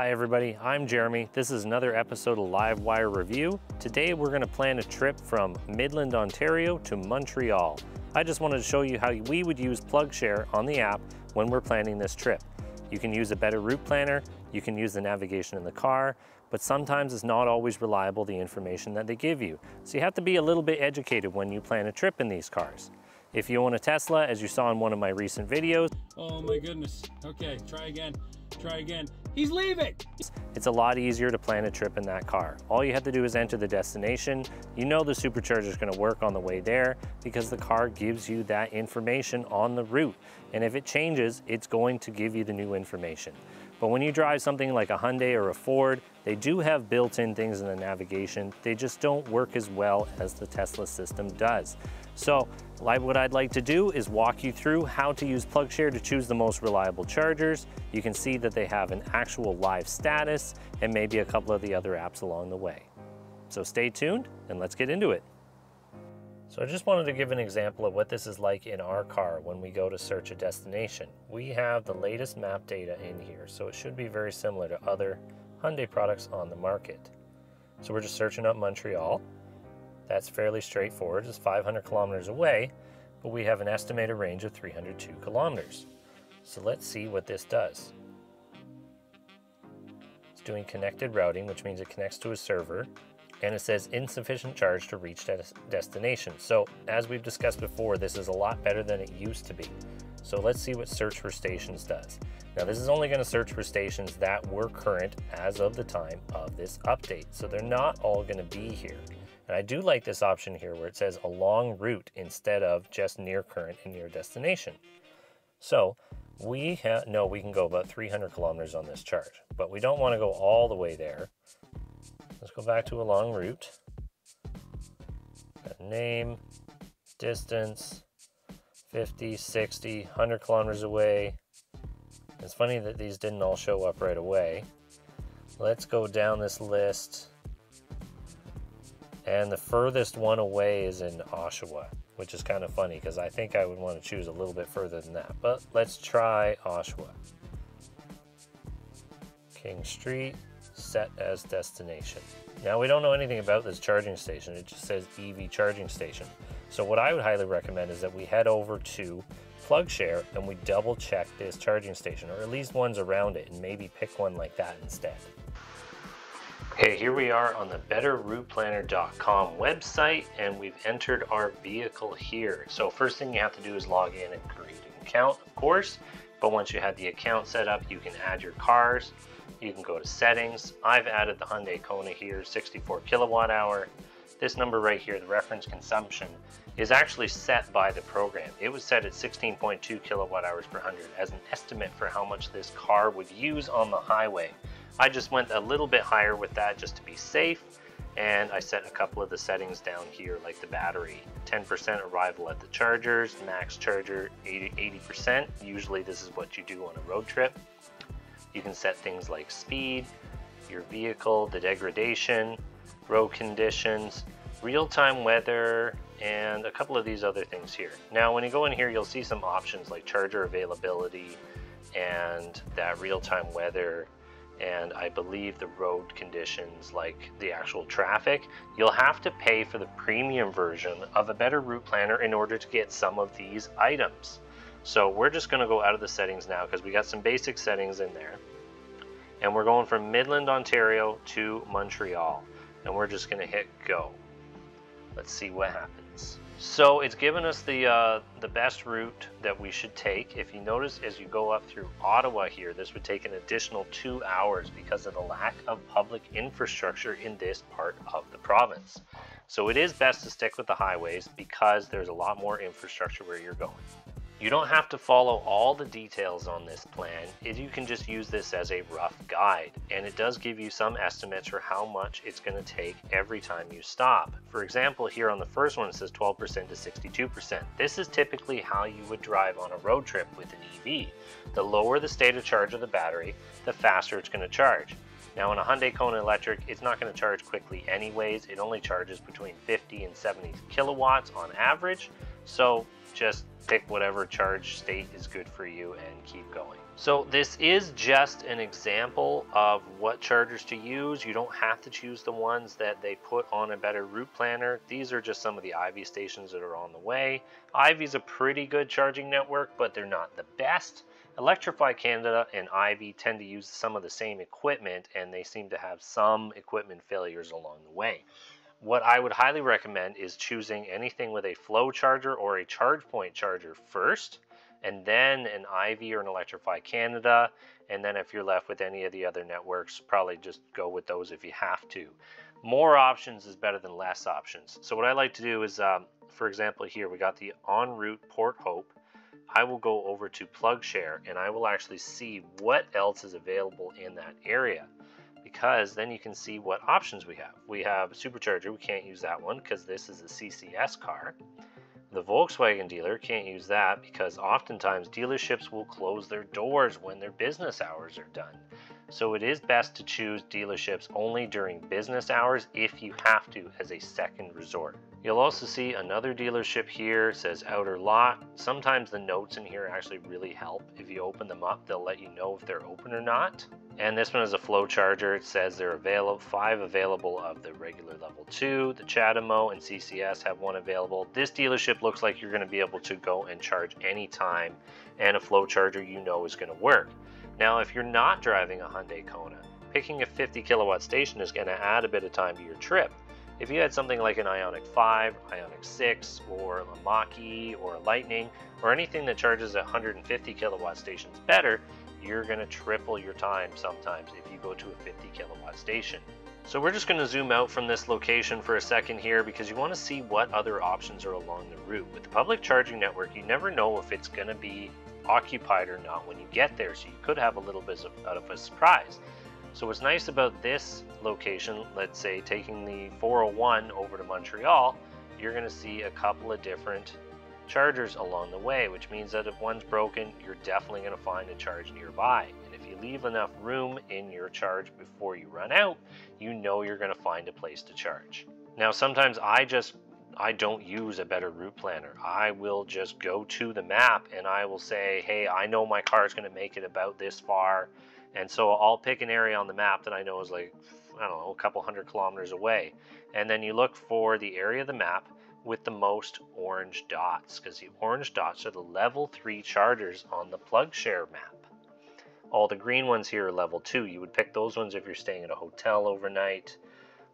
Hi everybody, I'm Jeremy. This is another episode of Livewire Review. Today we're going to plan a trip from Midland, Ontario to Montreal. I just wanted to show you how we would use PlugShare on the app when we're planning this trip. You can use a better route planner, you can use the navigation in the car, but sometimes it's not always reliable, the information that they give you. So you have to be a little bit educated when you plan a trip in these cars. If you own a Tesla, as you saw in one of my recent videos. Oh my goodness, okay, try again. He's leaving! It's a lot easier to plan a trip in that car. All you have to do is enter the destination. You know the supercharger is going to work on the way there because the car gives you that information on the route. And if it changes, it's going to give you the new information. But when you drive something like a Hyundai or a Ford, they do have built-in things in the navigation. They just don't work as well as the Tesla system does. So, like what I'd like to do is walk you through how to use PlugShare to choose the most reliable chargers. You can see that they have an actual live status and maybe a couple of the other apps along the way. So stay tuned and let's get into it. So I just wanted to give an example of what this is like in our car when we go to search a destination. We have the latest map data in here, so it should be very similar to other Hyundai products on the market. So we're just searching up Montreal. That's fairly straightforward, it's 500 kilometers away, but we have an estimated range of 302 kilometers. So let's see what this does. It's doing connected routing, which means it connects to a server, and it says insufficient charge to reach destination. So as we've discussed before, this is a lot better than it used to be. So let's see what search for stations does. Now this is only going to search for stations that were current as of the time of this update. So they're not all going to be here. And I do like this option here where it says a long route instead of just near current and near destination. So we know we can go about 300 kilometers on this charge, but we don't want to go all the way there. Let's go back to a long route. Got name, distance, 50, 60, 100 kilometers away. It's funny that these didn't all show up right away. Let's go down this list. And the furthest one away is in Oshawa, which is kind of funny because I think I would want to choose a little bit further than that. But let's try Oshawa. King Street, set as destination. Now we don't know anything about this charging station. It just says EV charging station. So what I would highly recommend is that we head over to PlugShare and we double check this charging station, or at least ones around it, and maybe pick one like that instead. Okay, here we are on the betterrouteplanner.com website, and we've entered our vehicle here. So first thing you have to do is log in and create an account, of course. But once you have the account set up, you can add your cars. You can go to settings. I've added the Hyundai Kona here, 64 kilowatt hour. This number right here, the reference consumption, is actually set by the program. It was set at 16.2 kilowatt hours per 100 as an estimate for how much this car would use on the highway. I just went a little bit higher with that just to be safe, and I set a couple of the settings down here, like the battery, 10% arrival at the chargers, max charger 80%. Usually this is what you do on a road trip. You can set things like speed, your vehicle, the degradation, road conditions, real-time weather, and a couple of these other things here. Now when you go in here, you'll see some options like charger availability and that real-time weather, and I believe the road conditions, like the actual traffic. You'll have to pay for the premium version of a better route planner in order to get some of these items. So we're just gonna go out of the settings now because we got some basic settings in there. And we're going from Midland, Ontario to Montreal. And we're just gonna hit go. Let's see what happens. So it's given us the best route that we should take. If you notice, as you go up through Ottawa here, this would take an additional 2 hours because of the lack of public infrastructure in this part of the province. So it is best to stick with the highways because there's a lot more infrastructure where you're going. You don't have to follow all the details on this plan. You can just use this as a rough guide, and it does give you some estimates for how much it's going to take every time you stop. For example, here on the first one it says 12% to 62%. This is typically how you would drive on a road trip with an EV. The lower the state of charge of the battery, the faster it's going to charge. Now on a Hyundai Kona electric, it's not going to charge quickly anyways. It only charges between 50 and 70 kilowatts on average. So just pick whatever charge state is good for you and keep going. So this is just an example of what chargers to use. You don't have to choose the ones that they put on a Better Route Planner. These are just some of the Ivy stations that are on the way. Ivy's a pretty good charging network, but they're not the best. Electrify Canada and Ivy tend to use some of the same equipment, and they seem to have some equipment failures along the way. What I would highly recommend is choosing anything with a flow charger or a ChargePoint charger first, and then an Ivy or an Electrify Canada, and then if you're left with any of the other networks, probably just go with those if you have to. More options is better than less options. So what I like to do is, for example here, we got the En Route Port Hope. I will go over to PlugShare, and I will actually see what else is available in that area, because then you can see what options we have. We have a supercharger, we can't use that one because this is a CCS car. The Volkswagen dealer, can't use that because oftentimes dealerships will close their doors when their business hours are done. So it is best to choose dealerships only during business hours if you have to, as a second resort. You'll also see another dealership here, says outer lot. Sometimes the notes in here actually really help. If you open them up, they'll let you know if they're open or not. And this one is a flow charger. It says they're available, 5 available of the regular level 2. The Chademo and CCS have 1 available. This dealership looks like you're going to be able to go and charge anytime, and a flow charger you know is going to work. Now, if you're not driving a Hyundai Kona, picking a 50 kilowatt station is going to add a bit of time to your trip. If you had something like an IONIQ 5, IONIQ 6, or a Mach-E, or a Lightning, or anything that charges at 150 kilowatt stations better, you're going to triple your time sometimes if you go to a 50 kilowatt station. So we're just going to zoom out from this location for a second here, because you want to see what other options are along the route. With the public charging network, you never know if it's going to be occupied or not when you get there, so you could have a little bit of a surprise. So what's nice about this location, let's say taking the 401 over to Montreal, you're going to see a couple of different chargers along the way, which means that if one's broken, you're definitely going to find a charge nearby. And if you leave enough room in your charge before you run out, you know you're going to find a place to charge. Now, sometimes I don't use a Better Route Planner. I will just go to the map and I will say, hey, I know my car is going to make it about this far. And so I'll pick an area on the map that I know is like, I don't know, a couple hundred kilometers away. And then you look for the area of the map with the most orange dots, because the orange dots are the level 3 chargers on the PlugShare map. All the green ones here are level 2. You would pick those ones if you're staying at a hotel overnight,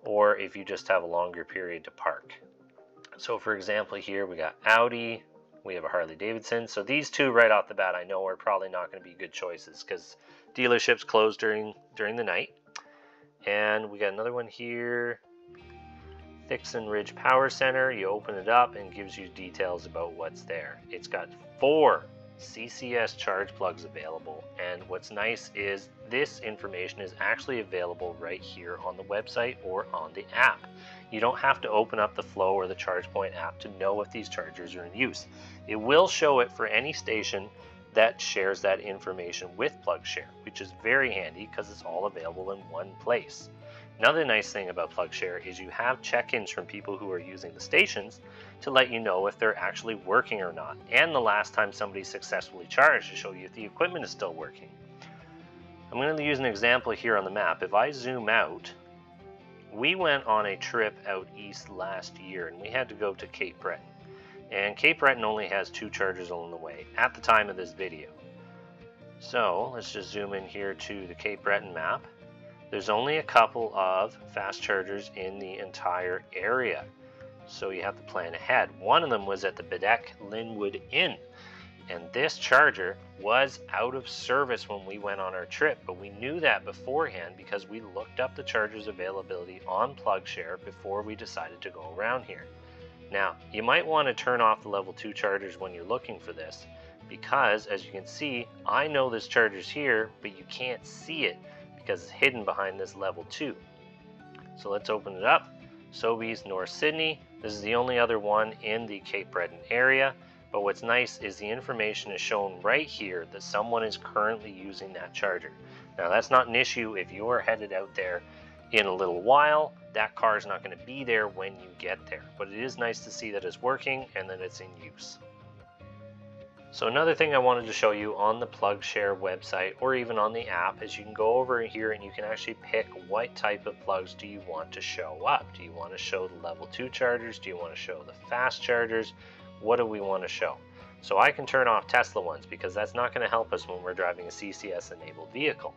or if you just have a longer period to park. So for example here, we got Audi, we have a Harley Davidson. So these two right off the bat I know are probably not going to be good choices, because dealerships close during the night. And we got another one here, Thixon Ridge Power Center. You open it up and it gives you details about what's there. It's got 4 CCS charge plugs available, and what's nice is this information is actually available right here on the website or on the app. You don't have to open up the Flow or the ChargePoint app to know if these chargers are in use. It will show it for any station that shares that information with PlugShare, which is very handy because it's all available in one place. Another nice thing about PlugShare is you have check-ins from people who are using the stations to let you know if they're actually working or not, and the last time somebody successfully charged to show you if the equipment is still working. I'm going to use an example here on the map. If I zoom out, we went on a trip out east last year and we had to go to Cape Breton. And Cape Breton only has 2 chargers along the way at the time of this video. So let's just zoom in here to the Cape Breton map. There's only a couple of fast chargers in the entire area, so you have to plan ahead. One of them was at the Baddeck Lynwood Inn, and this charger was out of service when we went on our trip, but we knew that beforehand because we looked up the charger's availability on PlugShare before we decided to go around here. Now, you might want to turn off the level 2 chargers when you're looking for this, because as you can see, I know this charger's here, but you can't see it because it's hidden behind this level 2. So let's open it up. Sobeys, North Sydney. This is the only other one in the Cape Breton area. But what's nice is the information is shown right here that someone is currently using that charger. Now that's not an issue if you're headed out there in a little while. That car is not going to be there when you get there, but it is nice to see that it's working and that it's in use. So another thing I wanted to show you on the PlugShare website or even on the app is you can go over here and you can actually pick what type of plugs do you want to show up. Do you want to show the level 2 chargers? Do you want to show the fast chargers? What do we want to show? So I can turn off Tesla ones because that's not going to help us when we're driving a CCS enabled vehicle.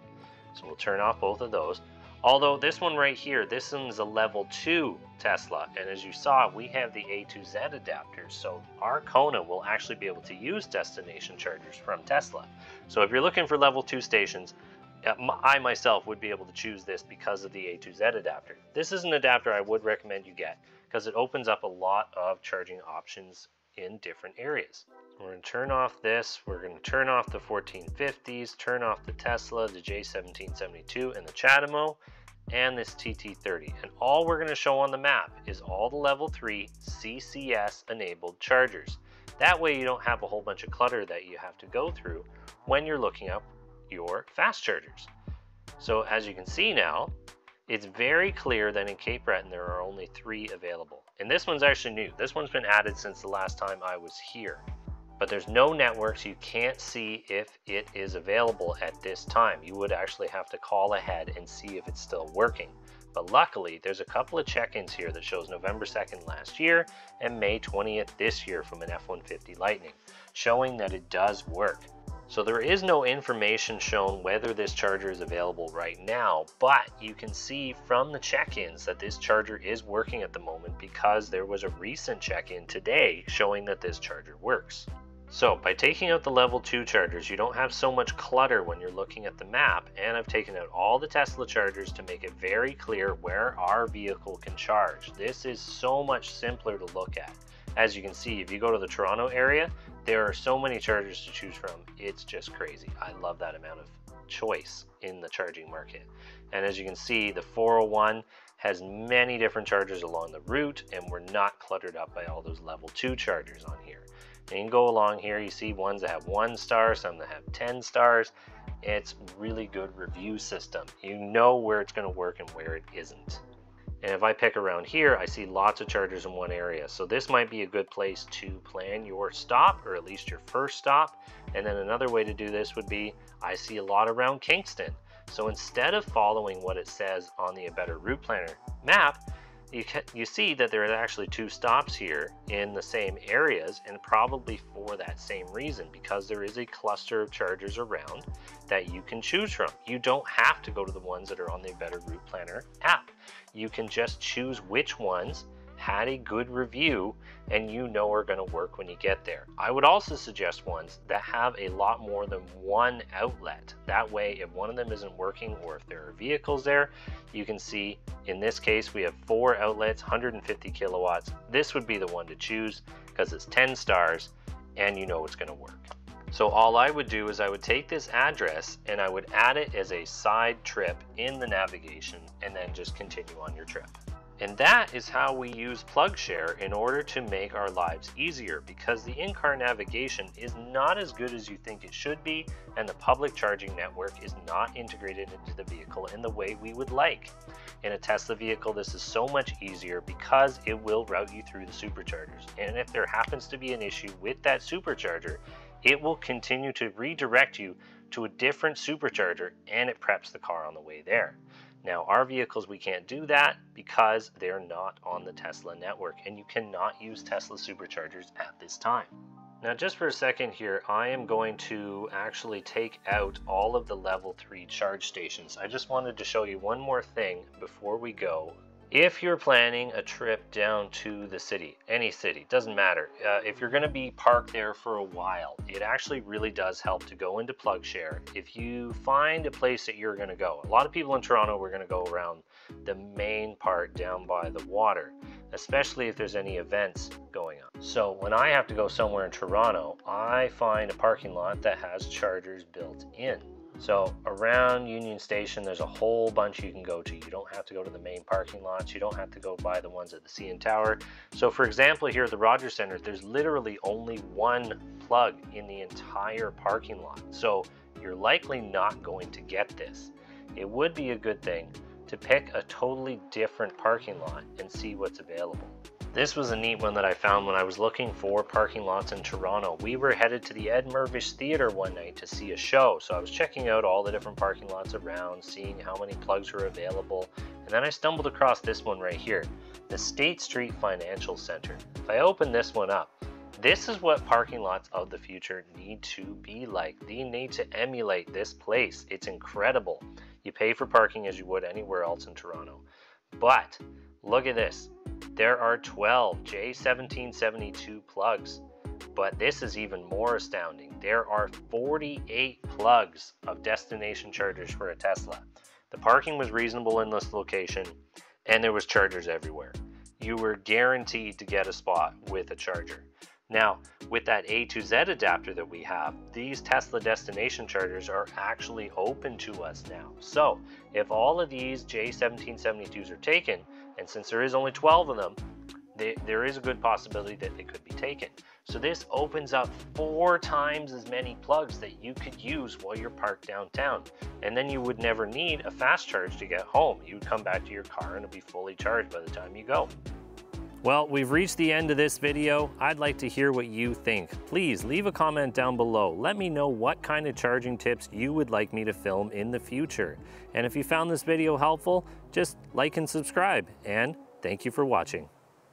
So we'll turn off both of those. Although this one right here, this one's a level 2 Tesla, and as you saw, we have the A2Z adapter, so our Kona will actually be able to use destination chargers from Tesla. So if you're looking for level 2 stations, I myself would be able to choose this because of the A2Z adapter. This is an adapter I would recommend you get because it opens up a lot of charging options in different areas. We're going to turn off this, we're going to turn off the 1450s, turn off the Tesla, the J1772 and the Chademo and this TT30, and all we're going to show on the map is all the level 3 CCS enabled chargers. That way you don't have a whole bunch of clutter that you have to go through when you're looking up your fast chargers. So as you can see now, it's very clear that in Cape Breton there are only 3 available. And this one's actually new. This one's been added since the last time I was here. But there's no network, so you can't see if it is available at this time. You would actually have to call ahead and see if it's still working. But luckily, there's a couple of check-ins here that shows November 2nd last year and May 20th this year from an F-150 Lightning, showing that it does work. So there is no information shown whether this charger is available right now, but you can see from the check-ins that this charger is working at the moment because there was a recent check-in today showing that this charger works. So by taking out the level 2 chargers, you don't have so much clutter when you're looking at the map, and I've taken out all the Tesla chargers to make it very clear where our vehicle can charge. This is so much simpler to look at. As you can see, if you go to the Toronto area, there are so many chargers to choose from. It's just crazy. I love that amount of choice in the charging market. And as you can see, the 401 has many different chargers along the route, and we're not cluttered up by all those level 2 chargers on here. And you can go along here, you see ones that have 1 star, some that have 10 stars. It's really good review system. You know where it's going to work and where it isn't. And if I pick around here, I see lots of chargers in one area. So this might be a good place to plan your stop, or at least your first stop. And then another way to do this would be, I see a lot around Kingston. So instead of following what it says on the A Better Route Planner map, you see that there are actually 2 stops here in the same areas, and probably for that same reason, because there is a cluster of chargers around that you can choose from. You don't have to go to the ones that are on the Better Route Planner app. You can just choose which ones had a good review and you know are going to work when you get there. I would also suggest ones that have a lot more than 1 outlet. That way, if one of them isn't working or if there are vehicles there, you can see in this case we have 4 outlets, 150 kilowatts. This would be the one to choose because it's 10 stars and you know it's going to work. So all I would do is I would take this address and I would add it as a side trip in the navigation and then just continue on your trip. And that is how we use PlugShare in order to make our lives easier, because the in-car navigation is not as good as you think it should be, and the public charging network is not integrated into the vehicle in the way we would like. In a Tesla vehicle, this is so much easier because it will route you through the superchargers. And if there happens to be an issue with that supercharger, it will continue to redirect you to a different supercharger and it preps the car on the way there. Now, our vehicles, we can't do that because they're not on the Tesla network, and you cannot use Tesla superchargers at this time. Now, just for a second here, I am going to actually take out all of the level 3 charge stations. I just wanted to show you one more thing before we go. If you're planning a trip down to the city, any city, doesn't matter, if you're going to be parked there for a while, it actually really does help to go into PlugShare if you find a place that you're going to go. A lot of people in Toronto were going to go around the main part down by the water, especially if there's any events going on. So when I have to go somewhere in Toronto, I find a parking lot that has chargers built in. So around Union Station, there's a whole bunch you can go to. You don't have to go to the main parking lots. You don't have to go by the ones at the CN Tower. So for example, here at the Rogers Centre, there's literally only one plug in the entire parking lot. So you're likely not going to get this. It would be a good thing to pick a totally different parking lot and see what's available. This was a neat one that I found when I was looking for parking lots in Toronto. We were headed to the Ed Mirvish Theatre one night to see a show, so I was checking out all the different parking lots around, seeing how many plugs were available, and then I stumbled across this one right here, the State Street Financial Center. If I open this one up, this is what parking lots of the future need to be like. They need to emulate this place. It's incredible. You pay for parking as you would anywhere else in Toronto. But look at this. There are 12 J1772 plugs, but this is even more astounding. There are 48 plugs of destination chargers for a Tesla. The parking was reasonable in this location, and there was chargers everywhere. You were guaranteed to get a spot with a charger. Now, with that A2Z adapter that we have, these Tesla destination chargers are actually open to us now. So if all of these J1772s are taken, and since there is only 12 of them, there is a good possibility that they could be taken. So this opens up 4 times as many plugs that you could use while you're parked downtown. And then you would never need a fast charge to get home. You would come back to your car and it'll be fully charged by the time you go. Well, we've reached the end of this video. I'd like to hear what you think. Please leave a comment down below. Let me know what kind of charging tips you would like me to film in the future. And if you found this video helpful, just like and subscribe. And thank you for watching.